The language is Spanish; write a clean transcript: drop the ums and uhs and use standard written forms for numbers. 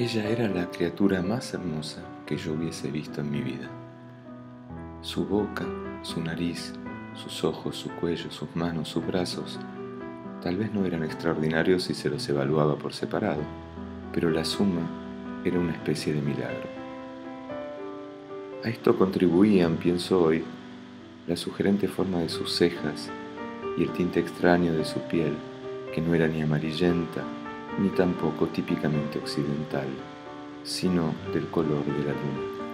Ella era la criatura más hermosa que yo hubiese visto en mi vida. Su boca, su nariz, sus ojos, su cuello, sus manos, sus brazos, tal vez no eran extraordinarios si se los evaluaba por separado, pero la suma era una especie de milagro. A esto contribuían, pienso hoy, la sugerente forma de sus cejas y el tinte extraño de su piel, que no era ni amarillenta, ni tampoco típicamente occidental, sino del color de la luna.